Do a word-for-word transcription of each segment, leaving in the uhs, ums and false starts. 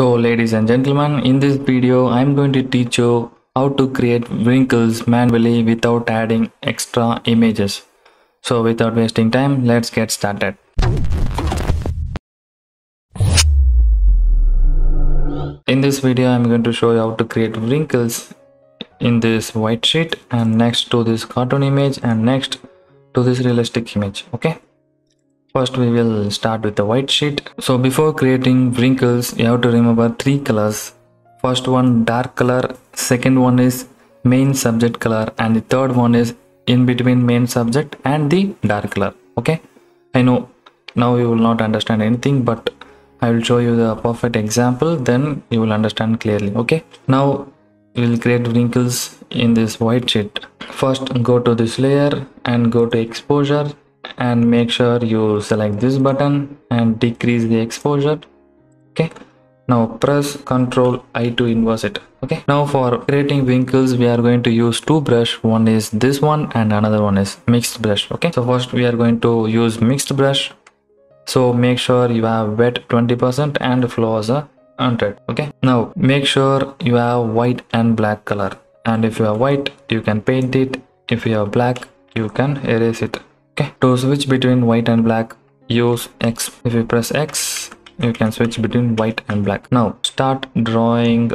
So ladies and gentlemen, in this video I am going to teach you how to create wrinkles manually without adding extra images. So without wasting time, let's get started. In this video I am going to show you how to create wrinkles in this white sheet and next to this cartoon image and next to this realistic image. Okay. First we will start with the white sheet. So before creating wrinkles you have to remember three colors. First one dark color, second one is main subject color, and the third one is in between main subject and the dark color. Okay, I know now you will not understand anything, but I will show you the perfect example, then you will understand clearly. Okay, now we will create wrinkles in this white sheet. First go to this layer and go to exposure, and make sure you select this button and decrease the exposure. Okay, now press Ctrl I to inverse it. Okay, now for creating wrinkles we are going to use two brush. One is this one and another one is mixed brush. Okay, so first we are going to use mixed brush. So make sure you have wet twenty percent and flow as a one hundred. Okay, now make sure you have white and black color, and if you have white you can paint it, if you have black you can erase it. Okay. To switch between white and black, use X. If you press X, you can switch between white and black. Now start drawing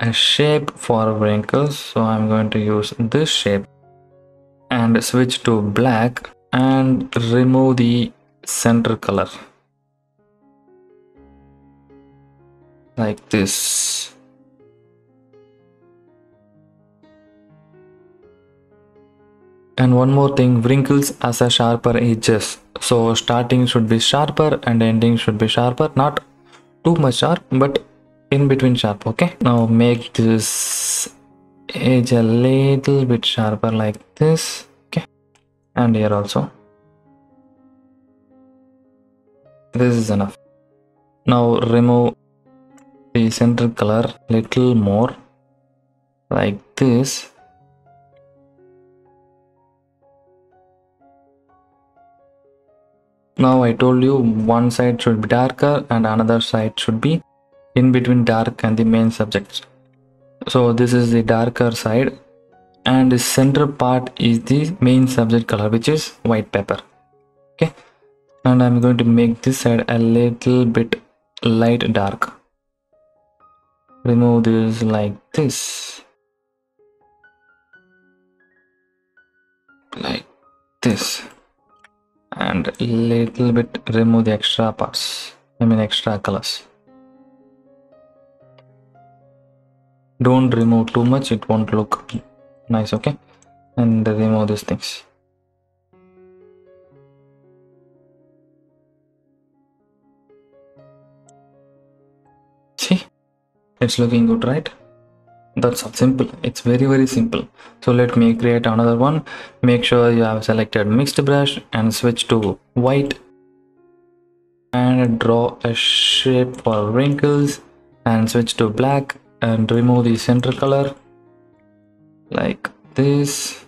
a shape for wrinkles. So I'm going to use this shape and switch to black and remove the center color like this. And one more thing, wrinkles as a sharper edges. So starting should be sharper and ending should be sharper. Not too much sharp, but in between sharp. Okay. Now make this edge a little bit sharper like this. Okay. And here also. This is enough. Now remove the center color little more like this. Now I told you one side should be darker and another side should be in between dark and the main subject. So this is the darker side and the center part is the main subject color, which is white paper. Okay, and I'm going to make this side a little bit light dark. Remove this like this. Like this. And little bit remove the extra parts, I mean extra colors. Don't remove too much, it won't look nice. Okay, and remove these things. See, it's looking good, right? That's simple. It's very very simple. So let me create another one. Make sure you have selected mixed brush and switch to white and draw a shape for wrinkles and switch to black and remove the center color like this.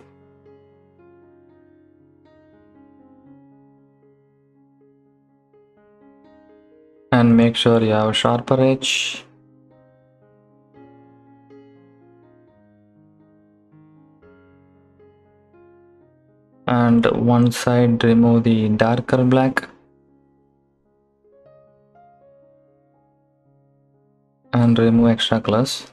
And make sure you have a sharper edge. And one side remove the darker black and remove extra colors.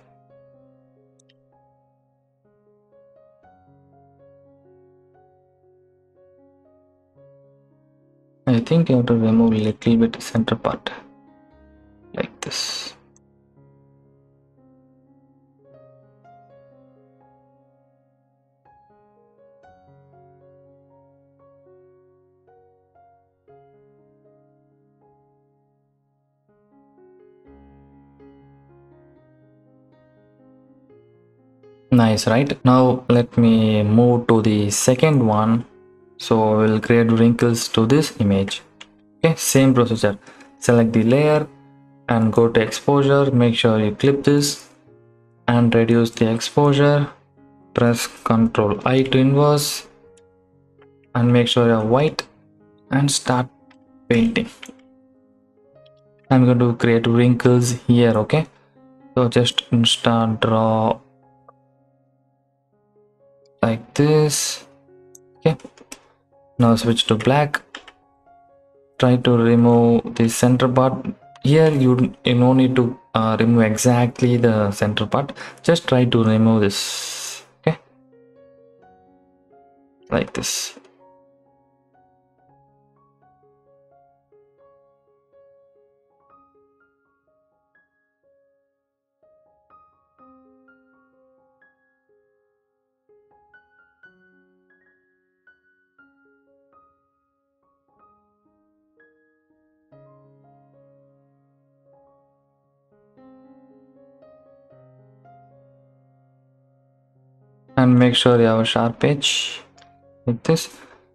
I think you have to remove little bit center part like this. Nice, right? Now let me move to the second one. So we'll create wrinkles to this image. Okay, same procedure. Select the layer and go to exposure. Make sure you clip this and reduce the exposure. Press Ctrl I to inverse and make sure you're white and start painting. I'm going to create wrinkles here. Okay, so just insta draw like this. Okay, now switch to black. Try to remove the center part. Here you, you no need to uh, remove exactly the center part, just try to remove this. Okay, like this. And make sure you have a sharp edge with this,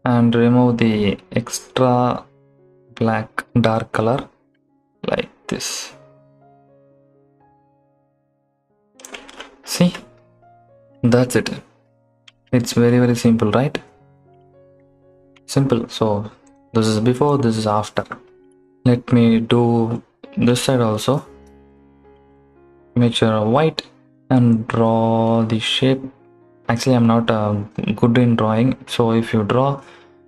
and remove the extra black dark color like this. See, that's it. It's very very simple, right? Simple. So this is before, this is after. Let me do this side also. Make sure white and draw the shape. Actually, I'm not uh, good in drawing, so if you draw,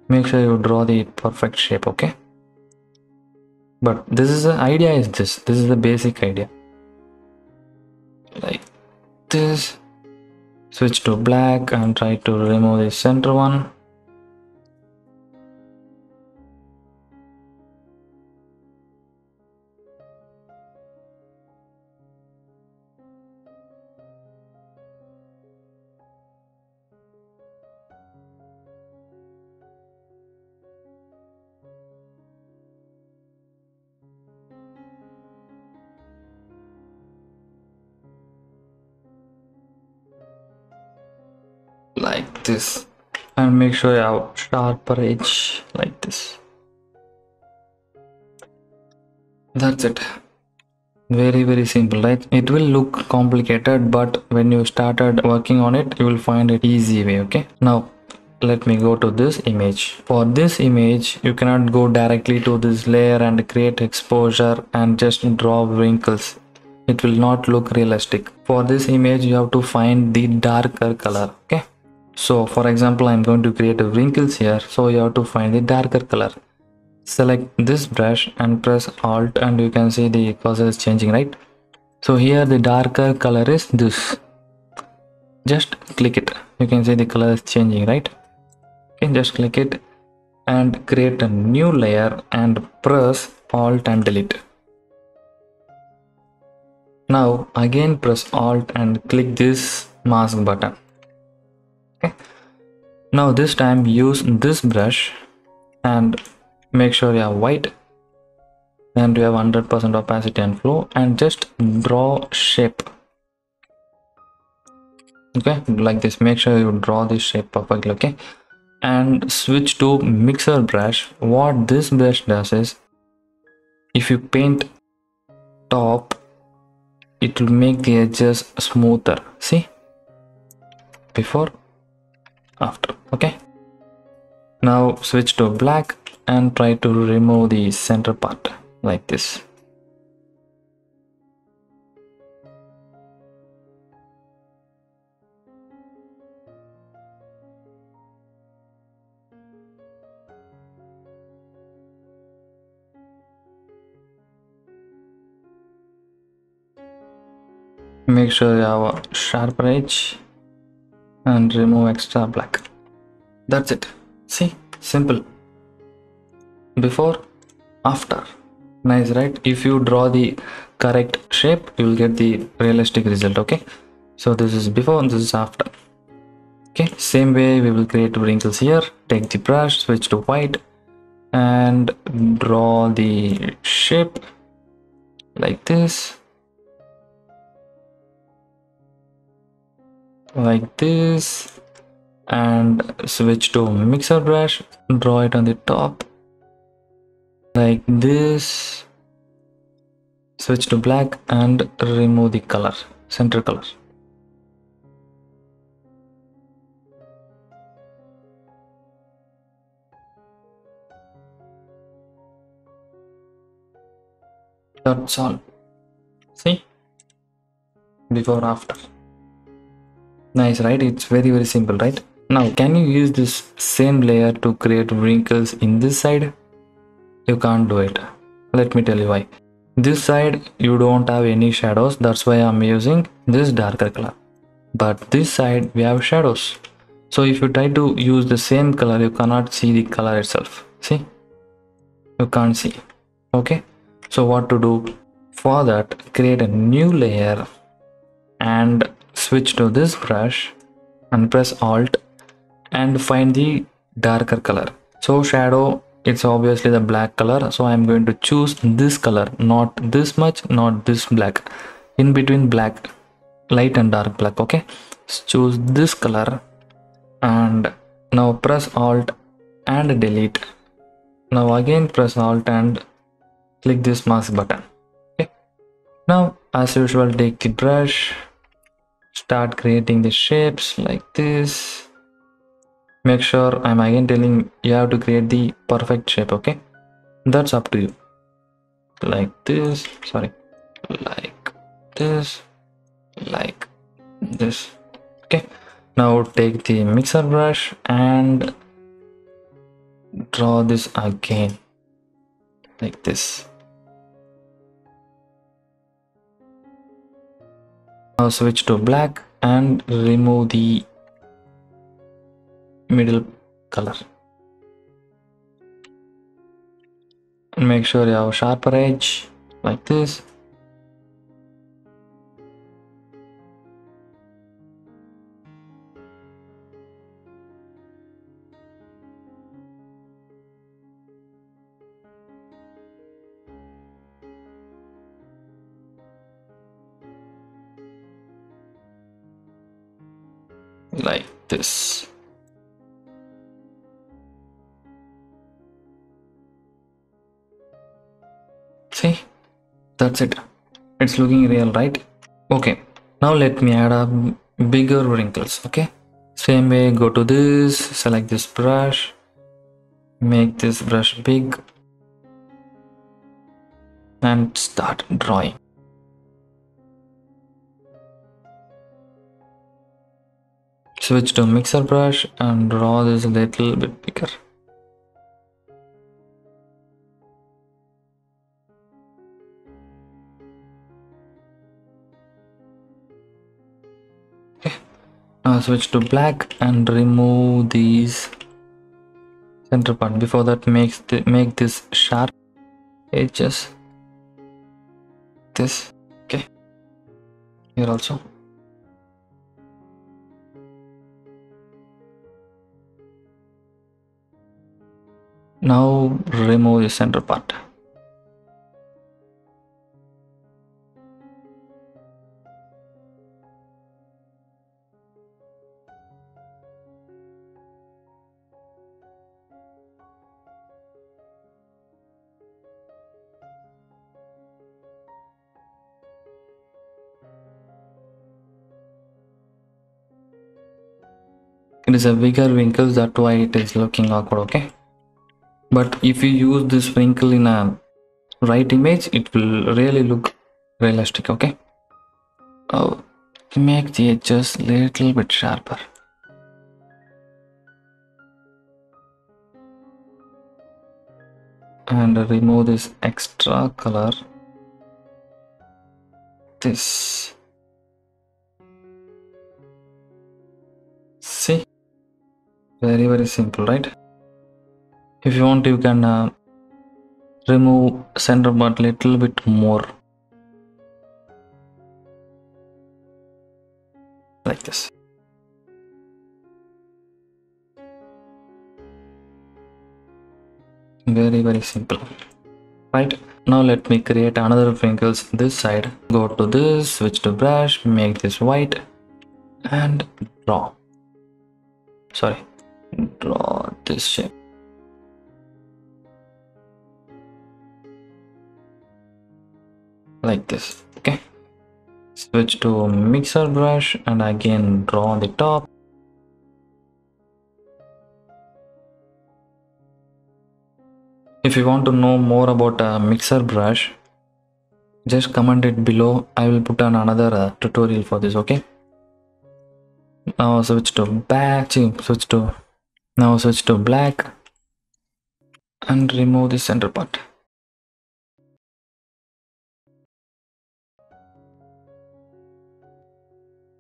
make sure you draw the perfect shape. Okay, but this is the idea, is this this is the basic idea, like this. Switch to black and try to remove the center one. Like this, and make sure you have sharper edge like this. That's it. Very very simple, right? It will look complicated, but when you started working on it, you will find it easy way. Okay, now let me go to this image. For this image, you cannot go directly to this layer and create exposure and just draw wrinkles. It will not look realistic. For this image, you have to find the darker color. Okay, so for example, I'm going to create a wrinkles here, so you have to find the darker color. Select this brush and press alt, and you can see the cursor is changing, right? So here the darker color is this. Just click it, you can see the color is changing, right? Okay, just click it and create a new layer and press alt and delete. Now again press alt and click this mask button. Okay, now this time use this brush and make sure you have white and you have one hundred percent opacity and flow, and just draw shape. Okay, like this. Make sure you draw this shape perfectly. Okay, and switch to mixer brush. What this brush does is, if you paint top, it will make the edges smoother. See, before, after. Okay, now switch to black and try to remove the center part like this. Make sure you have a sharp edge and remove extra black. That's it. See, simple. Before, after. Nice, right? If you draw the correct shape, you will get the realistic result. Okay, so this is before and this is after. Okay, same way we will create wrinkles here. Take the brush, switch to white and draw the shape like this. Like this, and switch to mixer brush, draw it on the top like this. Switch to black and remove the color, center color. that's all. See, before after. Nice, right? It's very very simple, right? Now can you use this same layer to create wrinkles in this side? You can't do it. Let me tell you why. This side you don't have any shadows, that's why I'm using this darker color. But this side we have shadows. So if you try to use the same color, you cannot see the color itself. See, you can't see. Okay, so what to do? For that, create a new layer and switch to this brush and press Alt and find the darker color. So shadow, it's obviously the black color, so I'm going to choose this color, not this much, not this black, in between black, light and dark black. Okay, choose this color and now press Alt and delete. Now again press Alt and click this mask button. Okay, now as usual take the brush, start creating the shapes like this. Make sure, I'm again telling you have to create the perfect shape. Okay, that's up to you. Like this, sorry, like this, like this. Okay, now take the mixer brush and draw this again like this. Now switch to black and remove the middle color. Make sure you have a sharper edge like this. Like this. See, that's it. It's looking real, right? Okay, now let me add up bigger wrinkles. Okay, same way, go to this, select this brush, make this brush big and start drawing. Switch to mixer brush and draw this a little bit bigger. Okay. Now switch to black and remove these center part. Before that, makes the, make this sharp edges. This, okay. Here also. Now remove the center part. It is a bigger wrinkle, that's why it is looking awkward, okay? But if you use this wrinkle in a right image, it will really look realistic. Okay, oh, make the edges a little bit sharper. And remove this extra color. This. See? Very very simple, right? If you want, you can uh, remove center part little bit more like this. Very very simple, right? Now let me create another wrinkles this side. Go to this, switch to brush, make this white and draw. Sorry, draw this shape. Like this. Okay, switch to mixer brush and again draw on the top. If you want to know more about a mixer brush, just comment it below. I will put on another uh, tutorial for this. Okay, now switch to back, switch to now switch to black and remove the center part.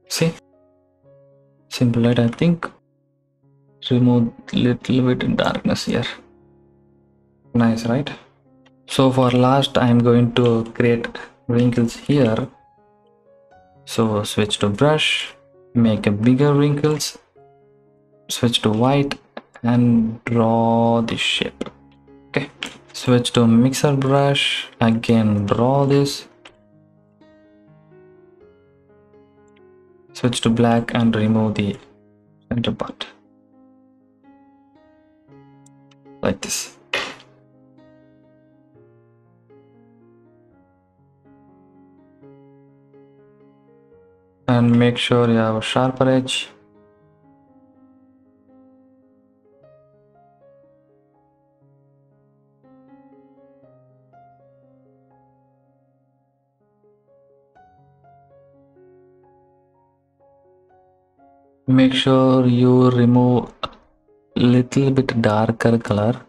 See, simple light. I think remove little bit in darkness here. Nice, right? So for last I am going to create wrinkles here, so switch to brush, make a bigger wrinkles, switch to white and draw the shape. Okay, switch to mixer brush, again draw this, switch to black and remove the center part like this. And make sure you have a sharper edge. Make sure you remove little bit darker color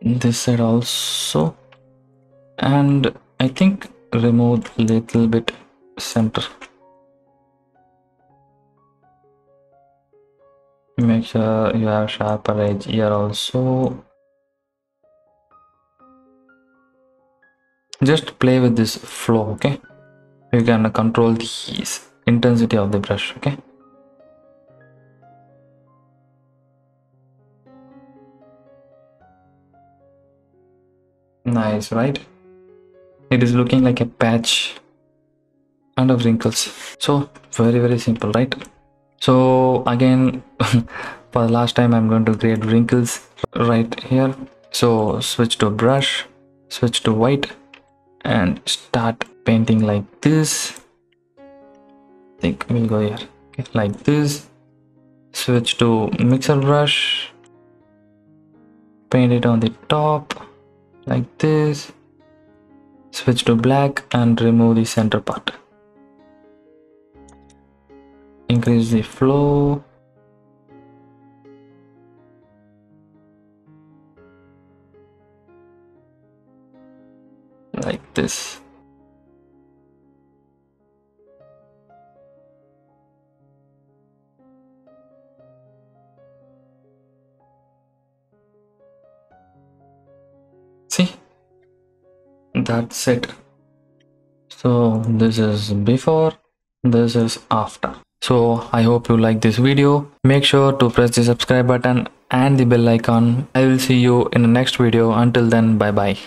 this side also, and I think remove little bit center. Make sure you have sharper edge here also. Just play with this flow. Okay, you can control the intensity of the brush. Okay, nice, right? It is looking like a patch and of wrinkles. So very very simple, right? So again for the last time I'm going to create wrinkles right here. So switch to brush, switch to white and start painting like this. I think we'll go here. Okay, like this. Switch to mixer brush, paint it on the top like this, switch to black and remove the center part. Increase the flow. Like this. See? That's it. So this is before, this is after. So I hope you like this video. Make sure to press the subscribe button and the bell icon. I will see you in the next video. Until then, bye bye.